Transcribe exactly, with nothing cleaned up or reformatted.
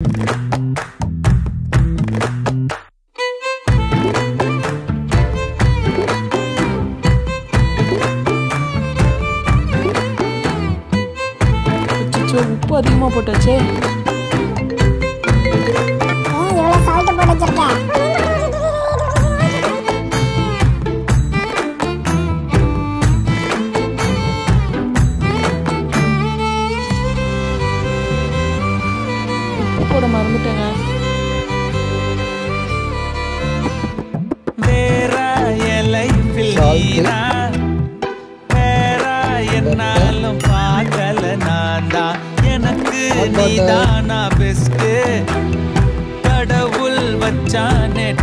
உப்பு அதிகமா போட்டாச்சே ஏன் இவ்வளவு salt போட்டு வச்சிருக்க உப்பு போட மறந்துட்டேங்க மேரா லைஃபில் நீரா மேரா என்னாலும் பாக்கல நான்டா நீதானா பெஸ்ட் கடவுள் வச்சானே.